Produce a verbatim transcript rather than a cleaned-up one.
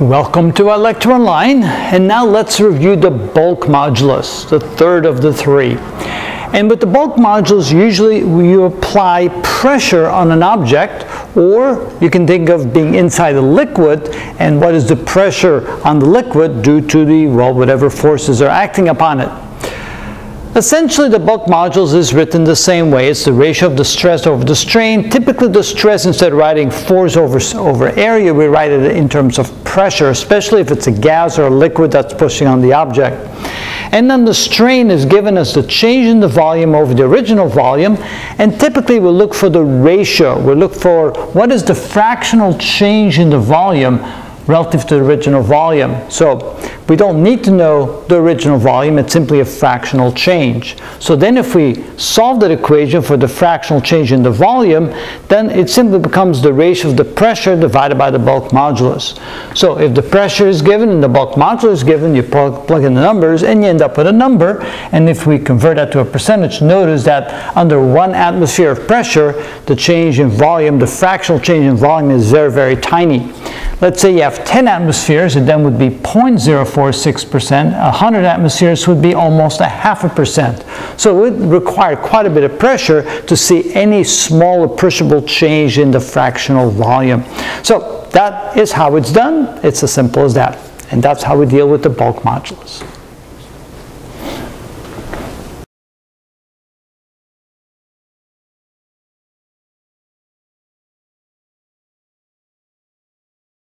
Welcome to iLectureOnline, and now let's review the bulk modulus, the third of the three. And with the bulk modulus, usually you apply pressure on an object, or you can think of being inside a liquid, and what is the pressure on the liquid due to the, well, whatever forces are acting upon it. Essentially, the bulk modulus is written the same way. It's the ratio of the stress over the strain. Typically, the stress, instead of writing force over, over area, we write it in terms of pressure, especially if it's a gas or a liquid that's pushing on the object. And then the strain is given as the change in the volume over the original volume, and typically we'll look for the ratio. We'll look for what is the fractional change in the volume relative to the original volume. So we don't need to know the original volume, it's simply a fractional change. So then if we solve that equation for the fractional change in the volume, then it simply becomes the ratio of the pressure divided by the bulk modulus. So if the pressure is given and the bulk modulus is given, you plug in the numbers and you end up with a number. And if we convert that to a percentage, notice that under one atmosphere of pressure, the change in volume, the fractional change in volume is very, very tiny. Let's say you have ten atmospheres, it then would be zero point zero four six percent. one hundred atmospheres would be almost a half a percent. So it would require quite a bit of pressure to see any small appreciable change in the fractional volume. So that is how it's done. It's as simple as that. And that's how we deal with the bulk modulus.